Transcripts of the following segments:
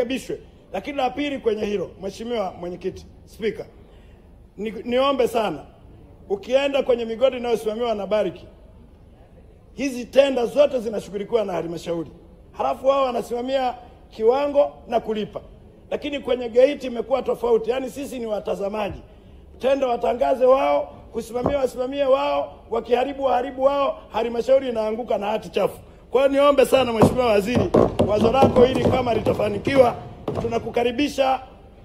Kabishwe. Lakini la pili kwenye hilo, Mheshimiwa Mwenyekiti, Spika, niombe sana, ukienda kwenye migodi inayosimamiwa na Bariki, hizi tenda zote zinashughulikiwa na halmashauri, halafu wao wanasimamia kiwango na kulipa. Lakini kwenye geiti imekuwa tofauti, yani sisi ni watazamaji. Tenda watangaze wao, kusimamia wasimamie wao, wakiharibu waharibu wao, halmashauri inaanguka na hati chafu. Kwa hiyo niombe sana Mheshimiwa Waziri, wazo lako hili kama litafanikiwa, tunakukaribisha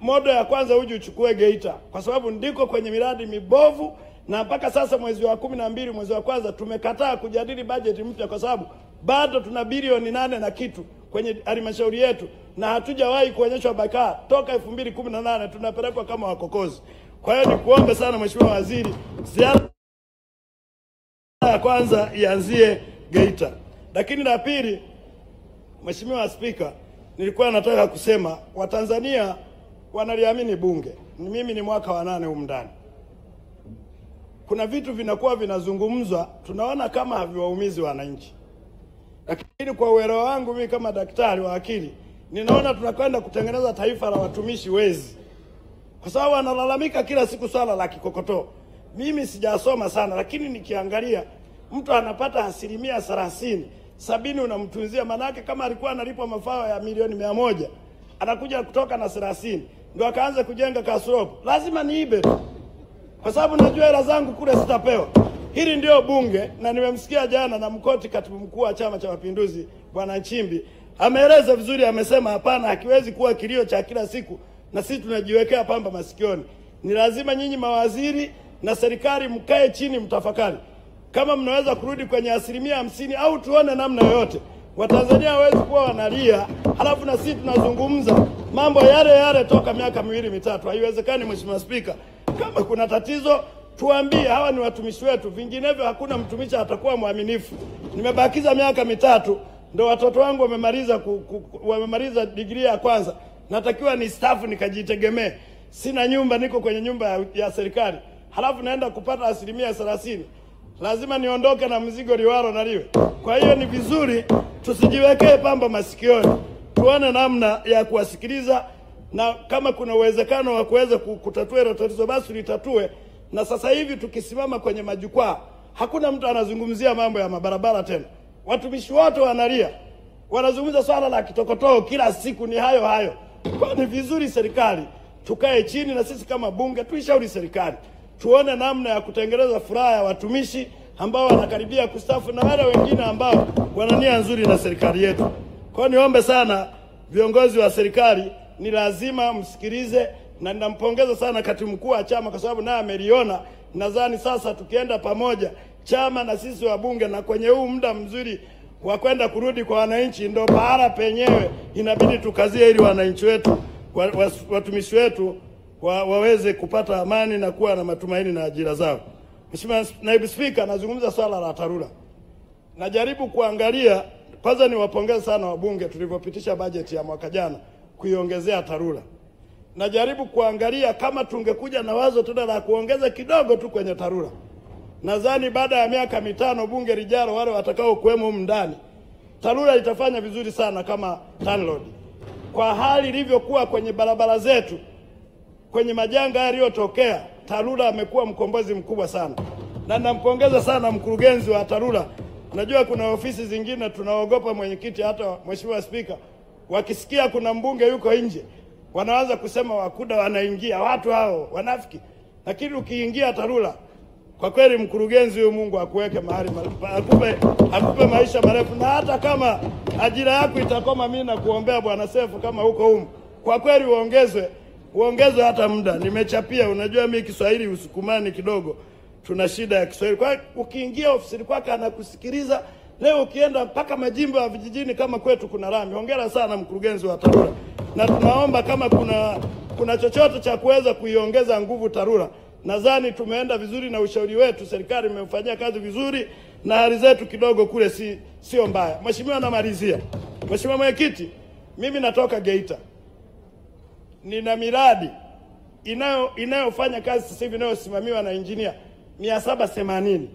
modo ya kwanza uje uchukue Geita, kwa sababu ndiko kwenye miradi mibovu, na mpaka sasa mwezi wa 12 mwezi wa kwanza tumekataa kujadili bajeti mpya, kwa sababu bado tuna bilioni 8 na kitu kwenye halmashauri yetu na hatujawahi kuonyeshwa bakaa toka 2018 tunapelekwa kama wakokozi. Kwa hiyo nikuombe sana Mheshimiwa Waziri, ziara ya kwanza ianzie Geita. Lakini la pili, Mheshimiwa Spika, nilikuwa nataka kusema Watanzania wanaliamini bunge. Mimi ni mwaka wa 8 humu ndani. Kuna vitu vinakuwa vinazungumzwa tunaona kama haviwaumizi wananchi. Lakini kwa uelewa wangu mimi kama daktari wa akili, ninaona tunakwenda kutengeneza taifa la watumishi wezi. Kwa sababu wanalalamika kila siku swala la kikokotoo. Mimi sijasoma sana, lakini nikiangalia mtu anapata 30%, 70 unamtunzia, manake kama alikuwa analipwa mafao ya milioni 100, anakuja kutoka na 30 ndio akaanza kujenga kasoropo. Lazima niibe, kwa sababu najua hela zangu kule sitapewa. Hili ndio bunge, na nimemsikia jana na Mkoti, katibu mkuu wa Chama cha Mapinduzi, Bwana Nchimbi ameeleza vizuri, amesema hapana, hakiwezi kuwa kilio cha kila siku na sisi tunajiwekea pamba masikioni. Ni lazima nyinyi mawaziri na serikali mkae chini mtafakari kama mnaweza kurudi kwenye 50% au tuone namna yoyote. Watanzania hawezi kuwa wanalia halafu na sisi tunazungumza mambo yale yale toka miaka 2-3. Haiwezekani Mheshimiwa Spika. Kama kuna tatizo tuambie, hawa ni watumishi wetu, vinginevyo hakuna mtumishi atakuwa mwaminifu. Nimebakiza miaka 3, ndio watoto wangu wamemaliza degree ya kwanza. Natakiwa ni staff nikajitegemee. Sina nyumba, niko kwenye nyumba ya serikali. Halafu naenda kupata 30%. Lazima niondoke na mzigo liwalo na liwe. Kwa hiyo ni vizuri tusijiwekee pamba masikioni. Tuone namna ya kuwasikiliza, na kama kuna uwezekano wa kuweza kutatua tatizo basi litatue. Na sasa hivi tukisimama kwenye majukwaa hakuna mtu anazungumzia mambo ya mabarabara tena. Watumishi wote wanalia. Wanazungumza swala la kitokotoo kila siku ni hayo hayo. Kwa ni vizuri serikali tukae chini na sisi kama bunge tuishauri serikali. Tuone namna ya kutengeneza furaha ya watumishi ambao wanakaribia kustafu na wale wengine ambao wana nia nzuri na serikali yetu. Kwa niombe sana viongozi wa serikali, ni lazima msikilize, na ninampongeza sana katibu mkuu wa chama kwa sababu naye ameliona. Nadhani sasa tukienda pamoja chama na sisi wabunge, na kwenye huu muda mzuri wa kwenda kurudi kwa wananchi, ndio pahala penyewe inabidi tukazie ili wananchi wetu, watumishi wetu waweze kupata amani na kuwa na matumaini na ajira zao. Mheshimiwa Naibu Spika, nazungumza swala la TARURA. Najaribu kuangalia, kwanza niwapongeze sana wabunge tulivyopitisha bajeti ya mwaka jana kuiongezea TARURA. Najaribu kuangalia kama tungekuja na wazo tena la kuongeza kidogo tu kwenye TARURA. Nadhani baada ya miaka 5 bunge lijalo wale watakao kuwemo humu ndani, TARURA itafanya vizuri sana kama TANROADS. Kwa hali ilivyokuwa kwenye barabara zetu, kwenye majanga yaliyotokea, TARURA amekuwa mkombozi mkubwa sana. Na nampongeza sana mkurugenzi wa TARURA. Najua kuna ofisi zingine tunaogopa mwenyekiti, hata Mheshimiwa Spika, wakisikia kuna mbunge yuko nje wanaanza kusema wakuda wanaingia, watu hao wanafiki. Lakini ukiingia TARURA, kwa kweli mkurugenzi huyu Mungu akuweke mahali, akupe maisha marefu, na hata kama ajira yako itakoma, mimi na kuombea Bwana Sefu kama huko huko, kwa kweli uongezwe hata muda. Nimechapia, unajua mimi Kiswahili usukumani kidogo, tuna shida ya Kiswahili. Kwa ukiingia ofisini kwake anakusikiliza, leo ukienda mpaka majimbo ya vijijini kama kwetu kuna rami. Hongera sana mkurugenzi wa TARURA, na tunaomba kama kuna chochote cha kuweza kuiongeza nguvu TARURA. Nadhani tumeenda vizuri na ushauri wetu, serikali imefanyia kazi vizuri, na hali zetu kidogo kule sio mbaya. Mheshimiwa, namalizia. Mheshimiwa Mwenyekiti, mimi natoka Geita. Nina miradi inayofanya kazi sasa hivi inayosimamiwa na engineer 780.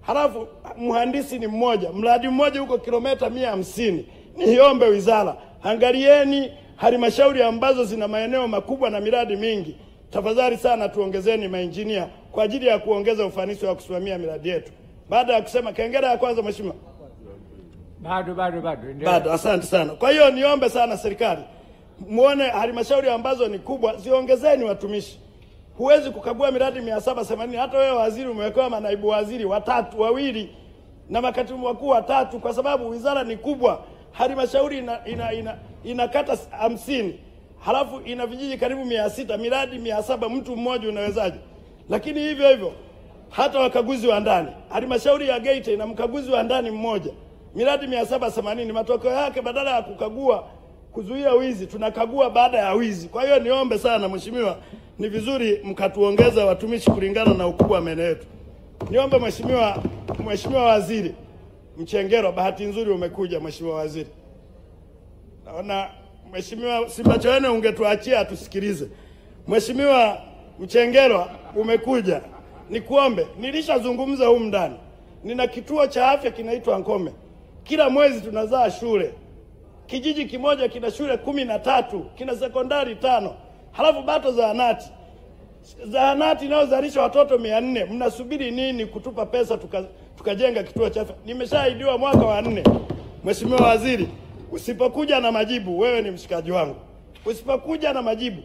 Halafu mhandisi ni mmoja, mradi mmoja uko kilomita 150. Niombe wizara, angalieni Halmashauri ambazo zina maeneo makubwa na miradi mingi, tafadhali sana tuongezeni maengineer kwa ajili ya kuongeza ufanisi wa kusimamia miradi yetu. Baada ya kusema kengele ya kwanza mheshimiwa. Bado, asante sana. Kwa hiyo niombe sana serikali, muone halmashauri ambazo ni kubwa ziongezeni watumishi. Huwezi kukagua miradi 780 hata wewe waziri umewekewa manaibu waziri wawili na makatibu wakuu watatu kwa sababu wizara ni kubwa. Halmashauri ina kata 50, halafu ina vijiji karibu 600, miradi 700, mtu mmoja unawezaje? Lakini hivyo hivyo hata wakaguzi wa ndani, halmashauri ya Geita ina mkaguzi wa ndani mmoja, miradi 780. Matokeo yake badala ya kukagua kuzuia wizi, tunakagua baada ya wizi. Kwa hiyo niombe sana mheshimiwa, ni vizuri mkatuongeza watumishi kulingana na ukubwa wa maeneo yetu. Niombe mheshimiwa waziri Mchengerwa, bahati nzuri umekuja mheshimiwa waziri. Naona mheshimiwa Simbachawene ungetuachia tusikilize. Mheshimiwa Mchengerwa umekuja. Nikuombe, nilishazungumza huko ndani. Nina kituo cha afya kinaitwa Nkome. Kila mwezi tunazaa shule. Kijiji kimoja kina shule 13, kina sekondari 5. Halafu bato zahanati inayozalisha watoto 400. Mnasubiri nini kutupa pesa tukajenga kituo cha afya? Nimeshaidiwa mwaka wa 4. Mheshimiwa waziri, usipokuja na majibu, wewe ni mshikaji wangu. Usipokuja na majibu,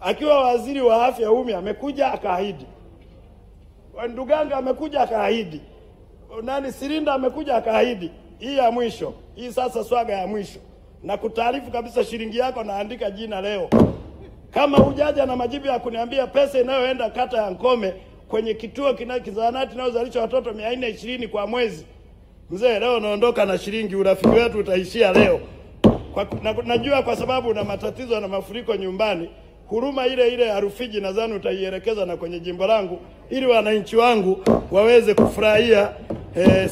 akiwa waziri wa afya Umi amekuja akaahidi, Nduganga amekuja akaahidi, nani Sirinda amekuja akaahidi. Hii ya mwisho, hii sasa swaga ya mwisho, na kutaarifu kabisa shilingi yako naandika jina leo. Kama hujaja na majibu ya kuniambia pesa inayoenda kata ya Nkome kwenye kituo kinachozahanati inayozalisha watoto 420 kwa mwezi, mzee leo naondoka na shilingi. Urafiki wetu utaishia leo. Najua kwa sababu una matatizo na mafuriko nyumbani, huruma ile ya Rufiji nadhani utaielekeza na kwenye jimbo langu ili wananchi wangu waweze kufurahia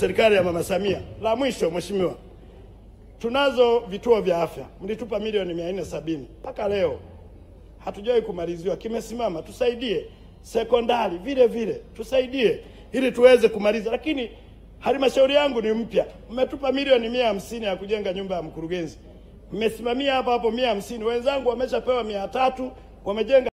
serikali ya Mama Samia. La mwisho mheshimiwa, tunazo vituo vya afya. Mlitupa milioni 470, mpaka leo hatujawahi kumaliziwa, kimesimama. Tusaidie sekondari vile vile, tusaidie ili tuweze kumaliza. Lakini halmashauri yangu ni mpya, mmetupa milioni 150 ya kujenga nyumba ya mkurugenzi, mmesimamia hapa hapo 150. Wenzangu wameshapewa 300, wamejenga.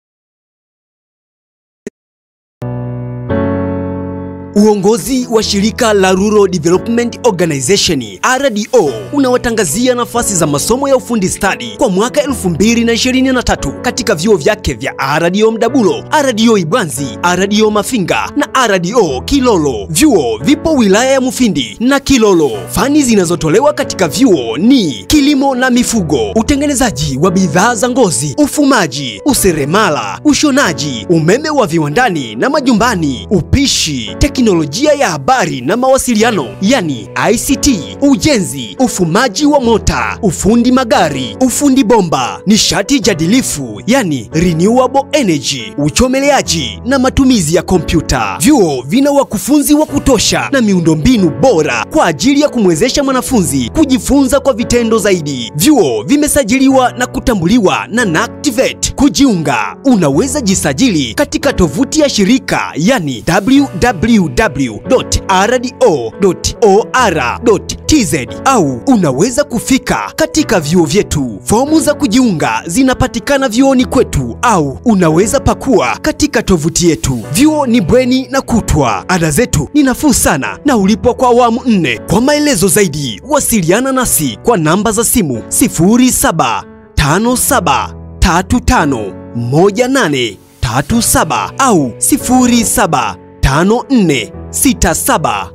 Uongozi wa shirika la Rural Development Organization RDO unawatangazia nafasi za masomo ya ufundi stadi kwa mwaka 2023 katika vyuo vyake vya RDO Mdabulo, RDO Ibanzi, RDO Mafinga na RDO Kilolo. Vyuo vipo wilaya ya Mufindi na Kilolo. Fani zinazotolewa katika vyuo ni kilimo na mifugo, utengenezaji wa bidhaa za ngozi, ufumaji, useremala, ushonaji, umeme wa viwandani na majumbani, upishi, teknolojia ya habari na mawasiliano yani ICT, ujenzi, ufumaji wa mota, ufundi magari, ufundi bomba, nishati jadilifu yani renewable energy, uchomeleaji na matumizi ya kompyuta. Vyuo vina wakufunzi wa kutosha na miundombinu bora kwa ajili ya kumwezesha mwanafunzi kujifunza kwa vitendo zaidi. Vyuo vimesajiliwa na kutambuliwa na NACTVET. Kujiunga, unaweza jisajili katika tovuti ya shirika yani www.rdo.or.tz au unaweza kufika katika vyuo vyetu. Fomu za kujiunga zinapatikana vyuoni kwetu au unaweza pakua katika tovuti yetu. Vyuo ni bweni na kutwa. Ada zetu ni nafuu sana na ulipwa kwa awamu 4. Kwa maelezo zaidi wasiliana nasi kwa namba za simu 0757351837 au 0754670270.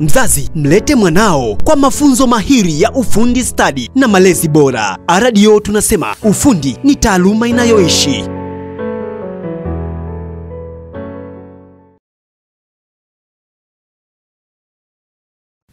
Mzazi, mlete mwanao kwa mafunzo mahiri ya ufundi stadi na malezi bora. RDO tunasema ufundi ni taaluma inayoishi.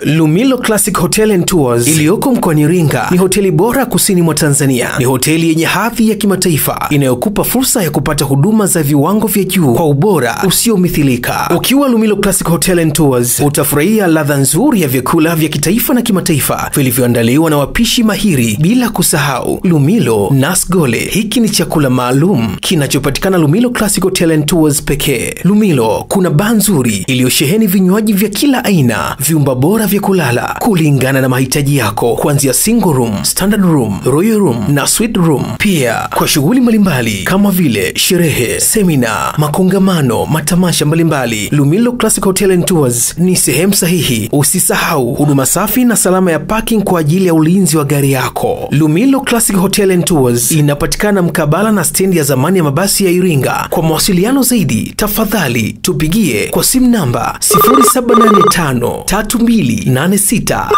Lumilo Classic Hotel and Tours iliyoko mkoani Iringa ni hoteli bora kusini mwa Tanzania. Ni hoteli yenye hadhi ya kimataifa inayokupa fursa ya kupata huduma za viwango vya juu kwa ubora usiomithilika. Ukiwa Lumilo Classic Hotel and Tours utafurahia ladha nzuri ya vyakula vya kitaifa na kimataifa vilivyoandaliwa na wapishi mahiri, bila kusahau Lumilo Nasgole. Hiki ni chakula maalum kinachopatikana Lumilo Classic Hotel and Tours pekee. Lumilo kuna baa nzuri iliyosheheni vinywaji vya kila aina, vyumba bora vya vya kulala kulingana na mahitaji yako, kuanzia single room, standard room, royal room na suite room. Pia kwa shughuli mbalimbali kama vile sherehe, semina, makongamano, matamasha mbalimbali, Lumilo Classic Hotel and Tours ni sehemu sahihi. Usisahau huduma safi na salama ya parking kwa ajili ya ulinzi wa gari yako. Lumilo Classic Hotel and Tours inapatikana mkabala na stendi ya zamani ya mabasi ya Iringa. Kwa mawasiliano zaidi, tafadhali tupigie kwa simu namba 0785328686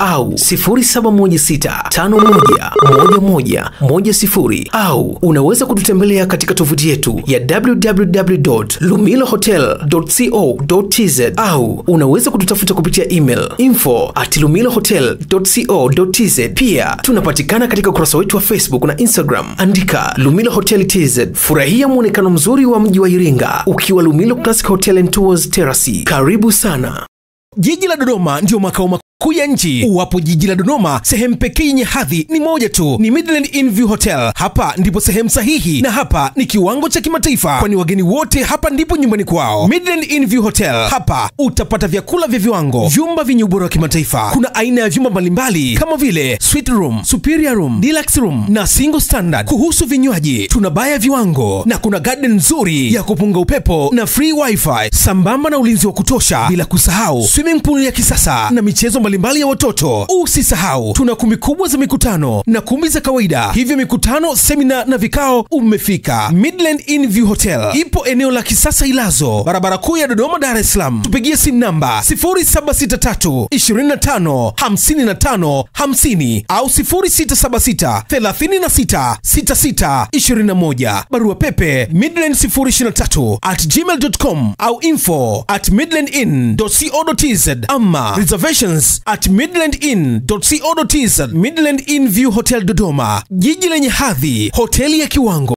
au 0716511110 au unaweza kututembelea katika tovuti yetu ya www.lumilohotel.co.tz au unaweza kututafuta kupitia email info@lumilohotel.co.tz. Pia tunapatikana katika ukurasa wetu wa Facebook na Instagram, andika Lumilo Hotel TZ. Furahia muonekano mzuri wa mji wa Iringa ukiwa Lumilo Classic Hotel and Tours Terrace. Karibu sana. Jiji la Dodoma ndio makao makuu ya nchi. Uwapo jiji la Dodoma, sehemu pekee yenye hadhi ni moja tu, ni Midland Inview Hotel. Hapa ndipo sehemu sahihi na hapa ni kiwango cha kimataifa, kwani wageni wote hapa ndipo nyumbani kwao. Midland Inview Hotel, hapa utapata vyakula vya viwango, vyumba vyenye ubora wa kimataifa. Kuna aina ya vyumba mbalimbali kama vile suite room, superior room, deluxe room na single standard. Kuhusu vinywaji, tuna baa ya viwango na kuna garden nzuri ya kupunga upepo na free wifi, sambamba na ulinzi wa kutosha, bila kusahau swimming pool ya kisasa na michezo mbalimbali ya watoto. Usisahau tuna kumbi kubwa za mikutano na kumbi za kawaida. Hivyo mikutano, semina na vikao, umefika. Midland Inview Hotel ipo eneo la kisasa Ilazo, barabara kuu ya Dodoma Dar es Salaam. Tupigie simu namba 0763 25 55 50 au 0676 36 66 21, barua pepe midland023@gmail.com au info@midlandinn.co.tz, ama reservations@midlandinn.co.tz. Midland Inview Hotel Dodoma, jiji lenye hadhi, hoteli ya kiwango.